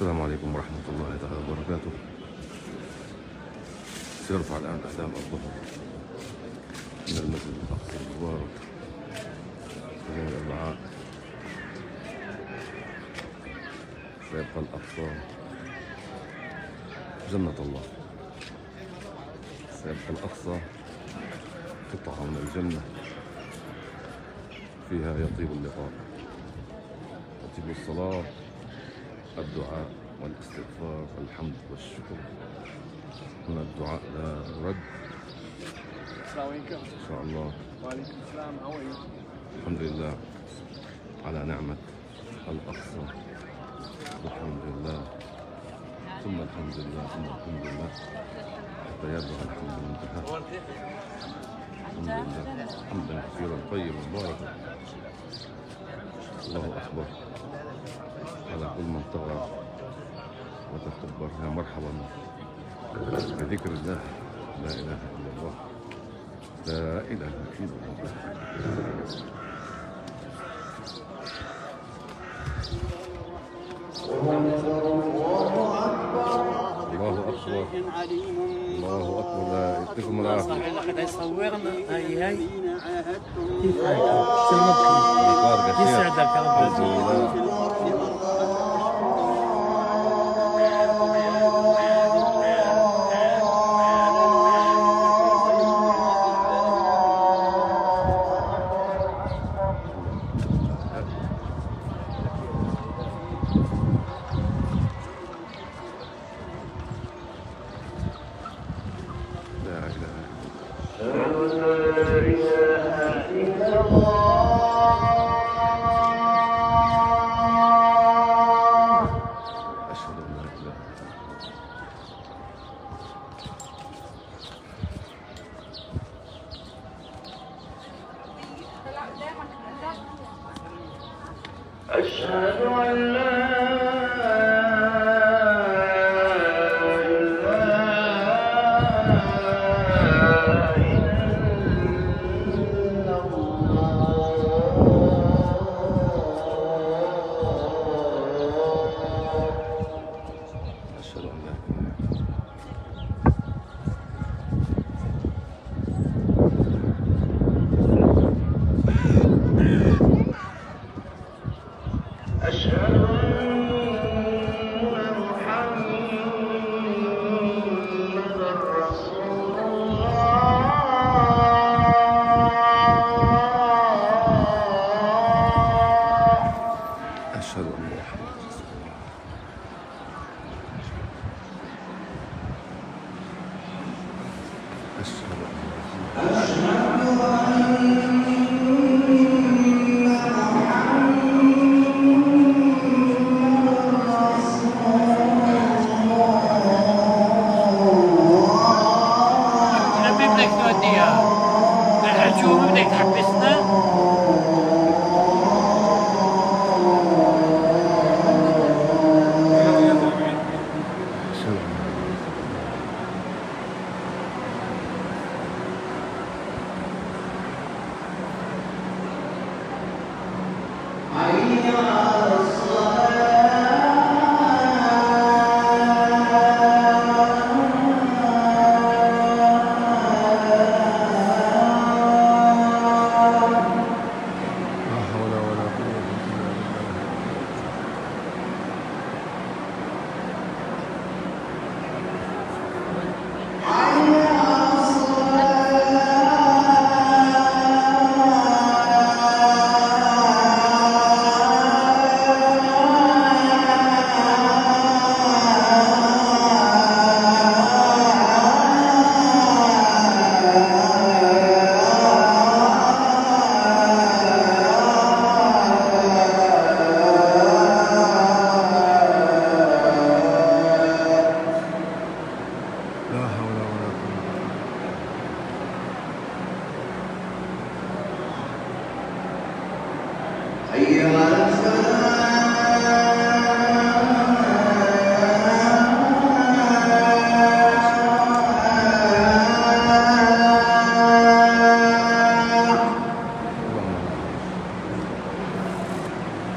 السلام عليكم ورحمة الله تعالى وبركاته. سيرفع الآن أحزاب الظهر من المسجد الأقصى المبارك يوم الأربعاء. سيبقى الأقصى جنة الله، سيبقى الأقصى قطعة من الجنة فيها يطيب اللقاء، يطيب الصلاة، الدعاء والاستغفار، الحمد والشكر. هنا الدعاء لا رد. السلام عليكم. ان شاء الله. وعليكم السلام. الحمد لله على نعمة الأقصى، والحمد لله ثم الحمد لله ثم الحمد لله حتى يبلغ الحمد المنتهى. الحمد لله حمدا كثيرا طيبا مباركا. الله أكبر على كل من طغى وتكبر. يا مرحبا بذكر الله. لا إله إلا الله، لا إله إلا الله. الله أكبر، الله أكبر. لا يعطيكم العافية. أشهد أن لا إله إلا الله. أشهد أن لا إله إلا الله.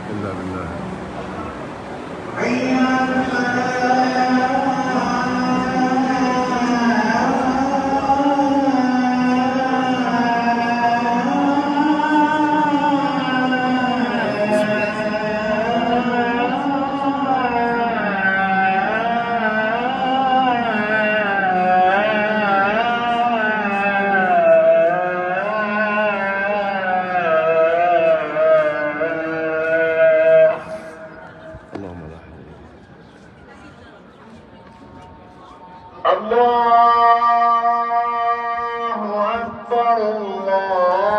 إلا بالله. الله أكبر الله أكبر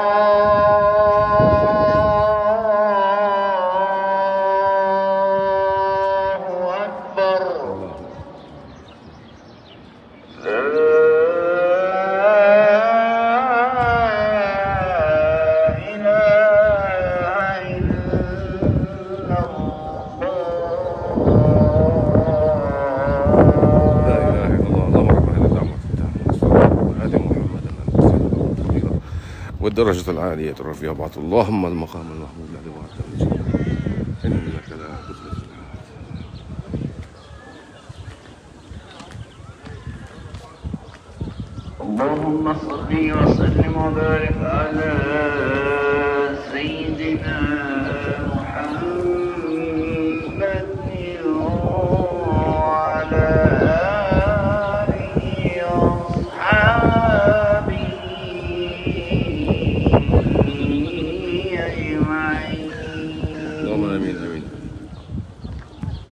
والدرجة العالية ترى فيها بعض. اللهم المقام المحمود الذي وعدت به إنك لا تخلف الميعاد. اللهم صل وسلم وبارك على